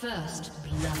First blood.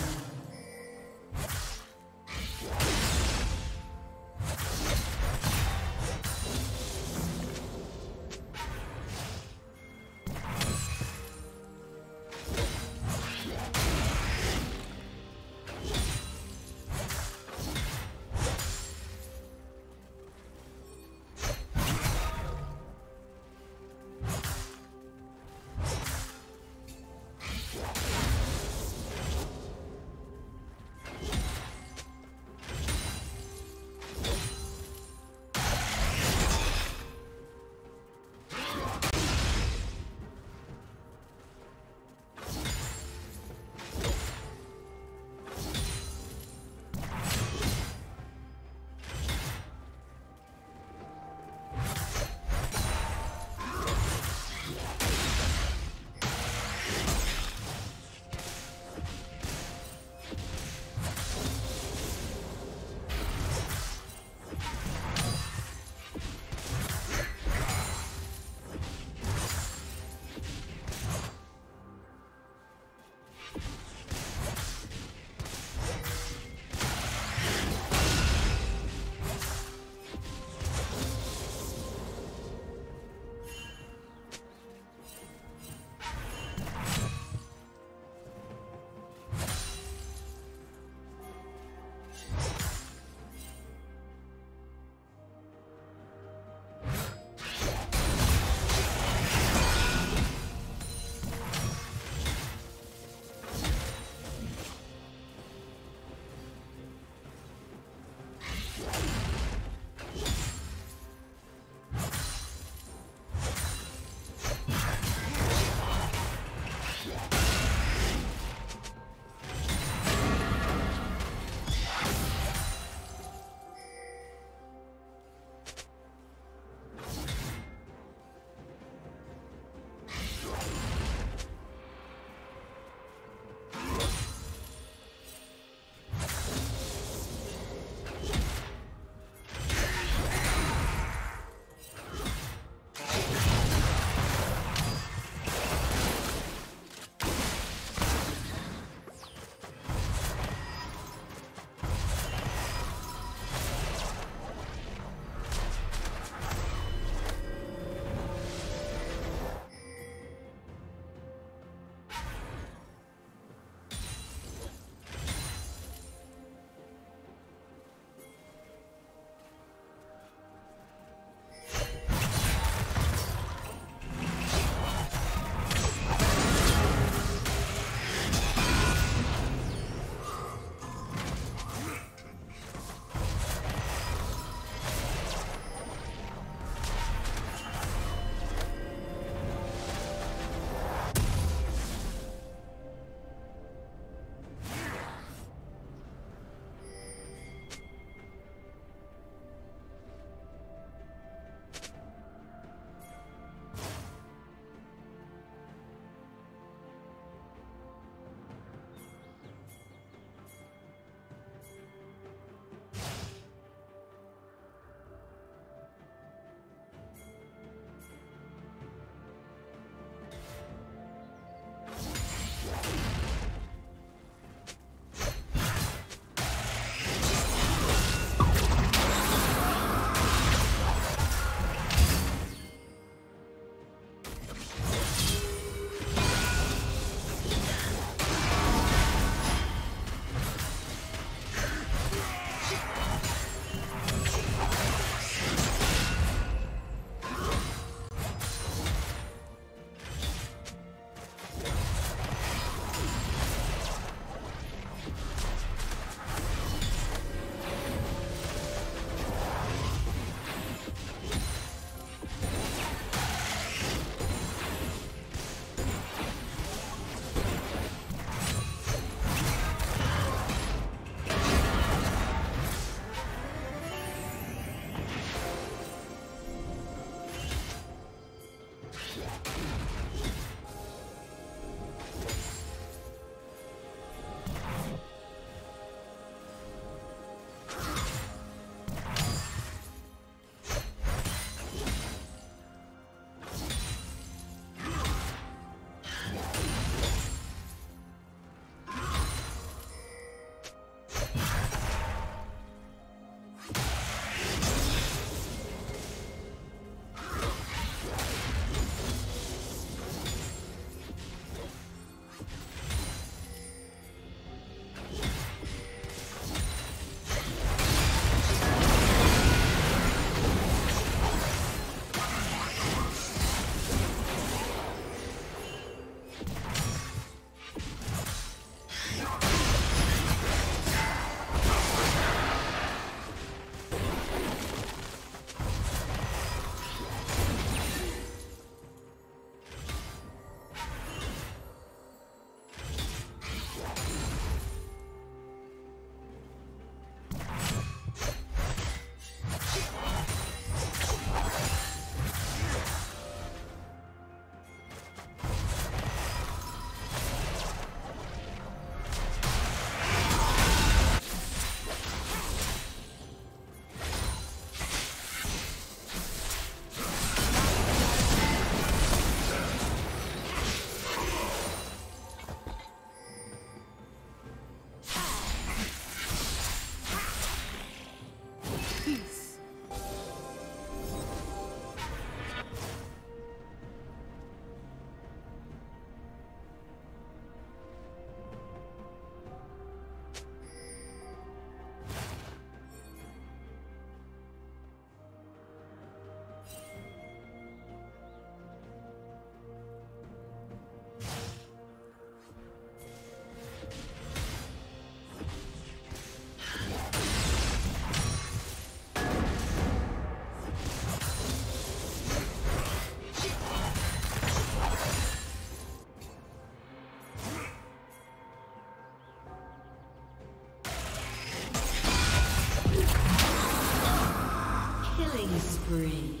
spree.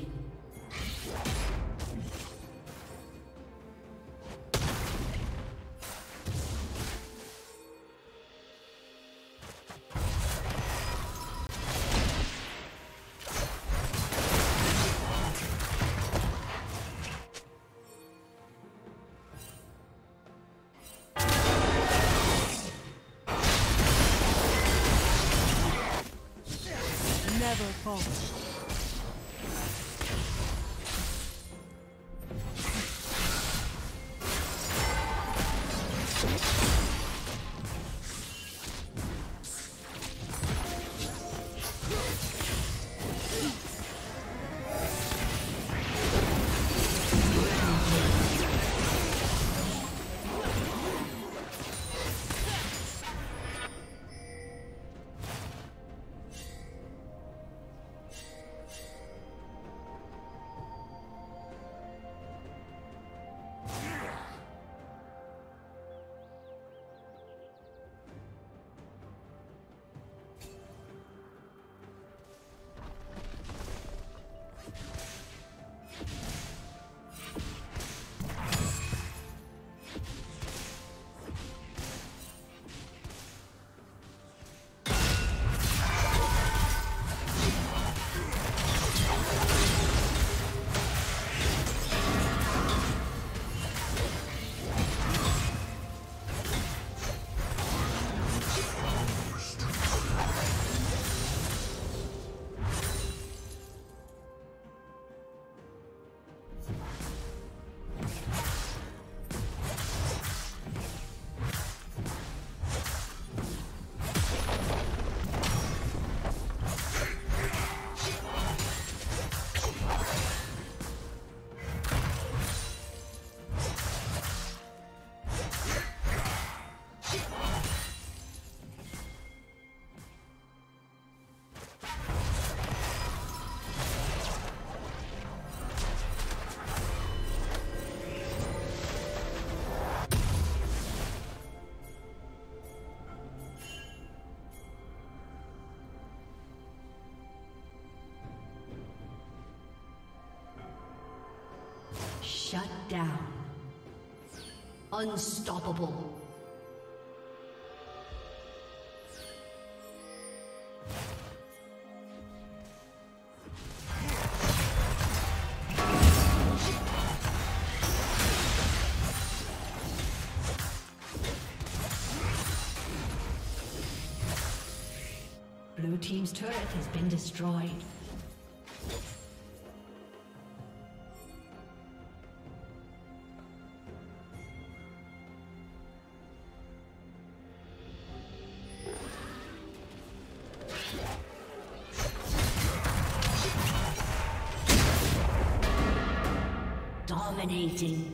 Shut down. Unstoppable. Blue team's turret has been destroyed. Dominating.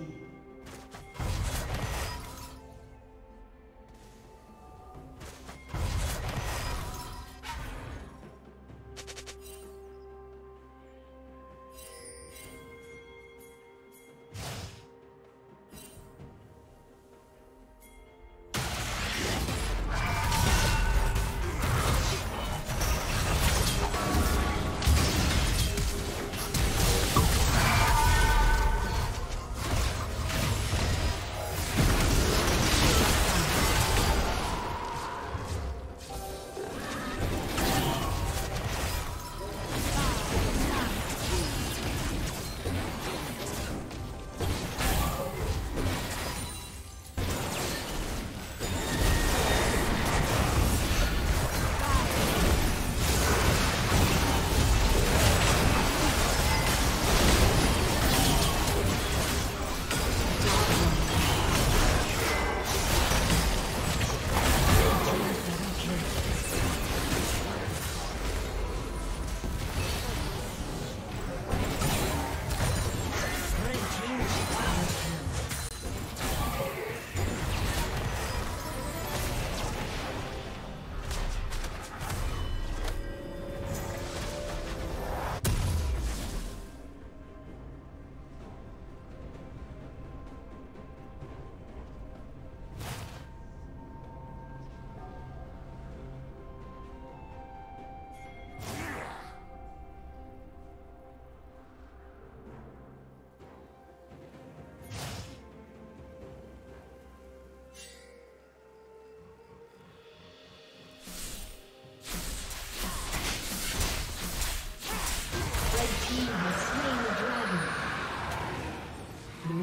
Blue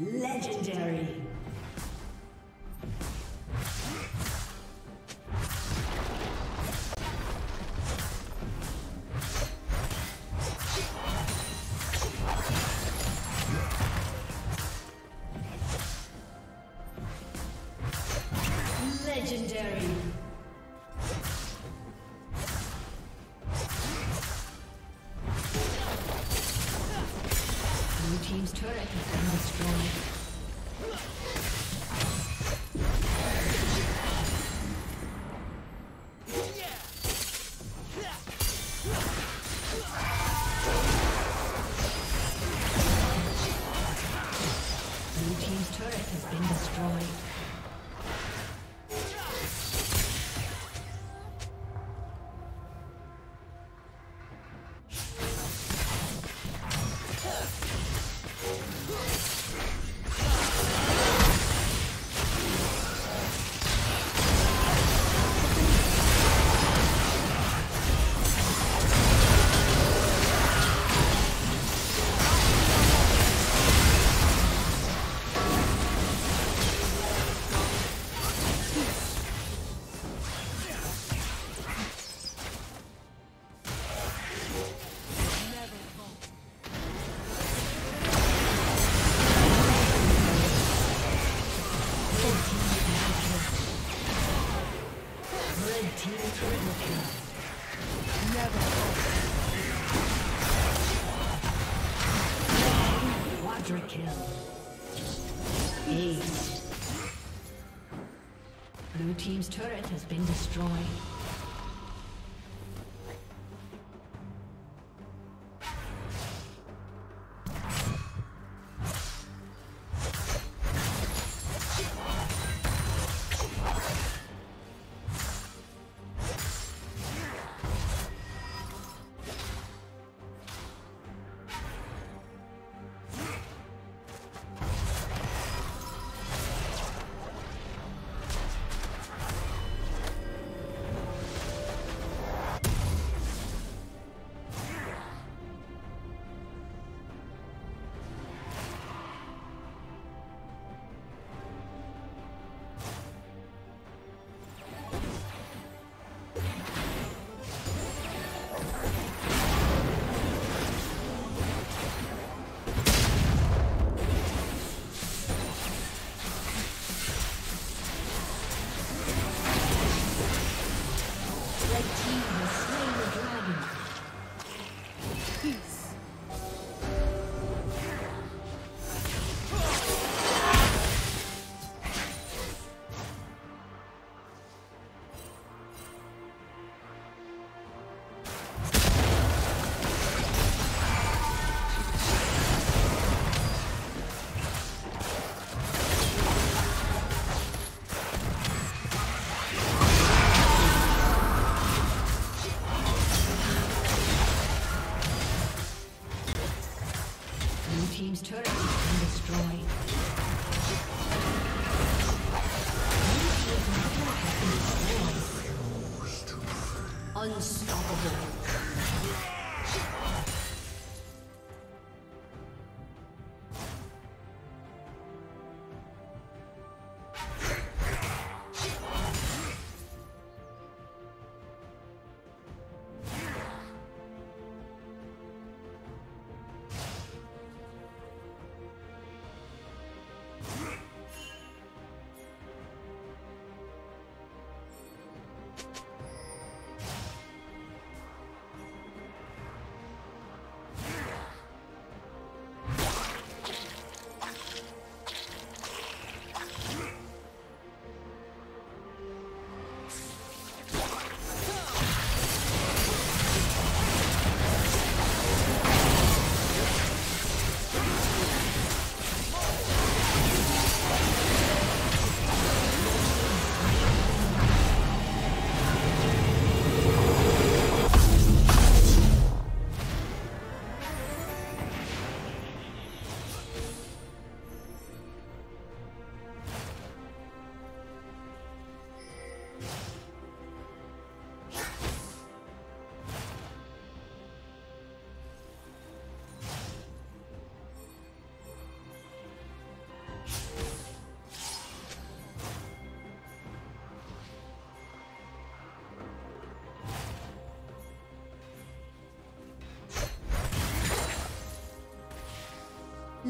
Legendary. Blue team's turret has been destroyed.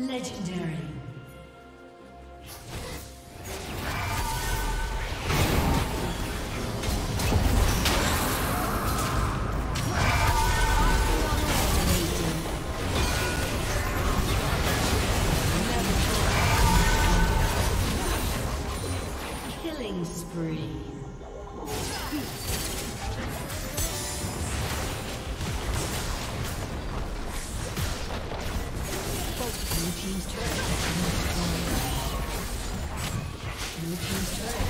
Legendary. Blue team's turret has been destroyed.